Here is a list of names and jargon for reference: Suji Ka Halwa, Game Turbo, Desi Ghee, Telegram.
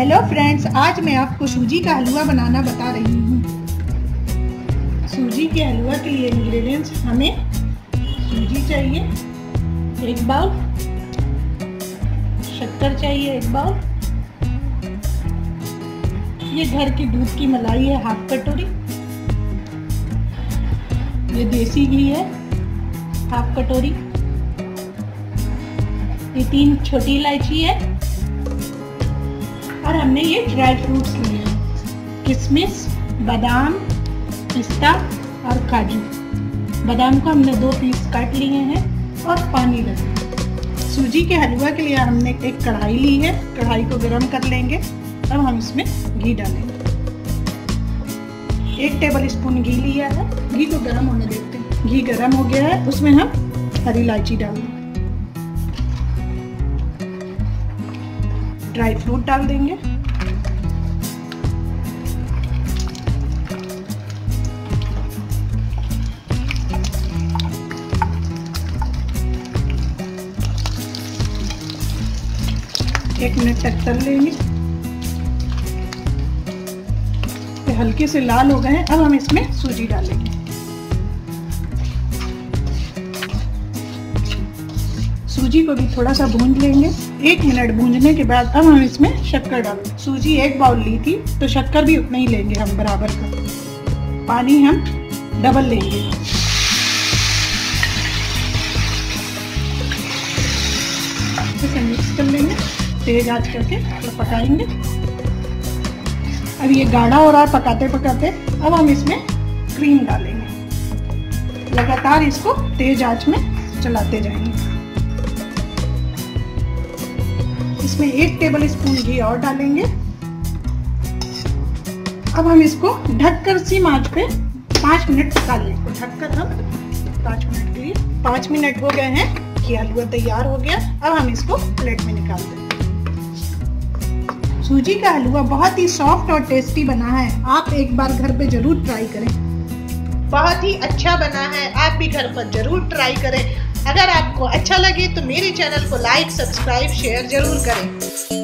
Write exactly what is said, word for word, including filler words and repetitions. Hello friends, आज मैं आपको सूजी का हलवा बनाना बता रही हूँ। सूजी के हलवा के लिए इंग्रेडिएंट्स हमें सूजी चाहिए एक बाउल, शक्कर चाहिए एक बाउल, ये घर के दूध की मलाई है हाफ कटोरी, ये देसी घी है हाफ कटोरी, ये तीन छोटी इलायची है और हमने ये ड्राई फ्रूट्स लिए हैं, किशमिश, बादाम, पिस्ता और काजू। बादाम को हमने दो पीस काट लिए हैं और पानी डाला। सूजी के हलवा के लिए हमने एक कढ़ाई ली है, कढ़ाई को गरम कर लेंगे, अब हम इसमें घी डालेंगे। एक टेबल स्पून घी लिया है, घी को गरम होने देते हैं। घी गरम हो गया है, उसमें हम हरी इलायची डालेंगे, ड्राई फ्रूट डाल देंगे, एक मिनट तक तल लेंगे। ये हल्के से लाल हो गए हैं, अब हम इसमें सूजी डालेंगे। सूजी को भी थोड़ा सा भून लेंगे। एक मिनट भूनने के बाद अब हम इसमें शक्कर डालेंगे। सूजी एक बाउल ली थी तो शक्कर भी उतना ही लेंगे हम, बराबर का। पानी हम डबल लेंगे। इसे मिक्स कर लेंगे, तेज आंच करके थोड़ा पकाएंगे। अब ये गाढ़ा हो रहा है पकाते पकाते, अब हम इसमें क्रीम डालेंगे। लगातार इसको तेज आंच में चलाते जाएंगे। इसमें एक टेबल स्पून घी और डालेंगे। अब हम इसको ढककर सीम आंच पे पाँच मिनट पका लेंगे। ढककर हम पाँच मिनट के लिए पाँच मिनट हो गए हैं कि हलवा तैयार हो गया। अब हम इसको प्लेट में निकाल देंगे। सूजी का हलवा बहुत ही सॉफ्ट और टेस्टी बना है, आप एक बार घर पे जरूर ट्राई करें। बहुत ही अच्छा बना है, आप भी घर पर जरूर ट्राई करें। अगर आपको अच्छा लगे तो मेरे चैनल को लाइक, सब्सक्राइब, शेयर जरूर करें।